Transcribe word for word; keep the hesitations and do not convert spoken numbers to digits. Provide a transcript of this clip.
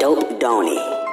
Dope Dony.